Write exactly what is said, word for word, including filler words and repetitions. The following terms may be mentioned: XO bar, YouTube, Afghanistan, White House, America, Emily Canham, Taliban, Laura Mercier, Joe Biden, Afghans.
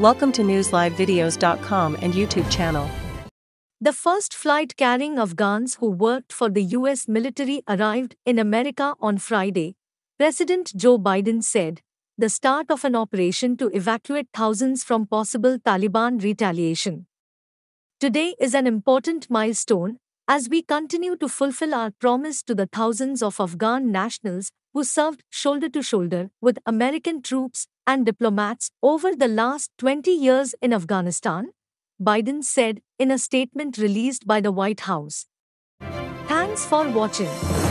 Welcome to news live videos dot com and YouTube channel. The first flight carrying Afghans who worked for the U S military arrived in America on Friday, President Joe Biden said, the start of an operation to evacuate thousands from possible Taliban retaliation. Today is an important milestone as we continue to fulfill our promise to the thousands of Afghan nationals who served shoulder to shoulder with American troops and diplomats over the last twenty years in Afghanistan, Biden said in a statement released by the White House. Thanks for watching.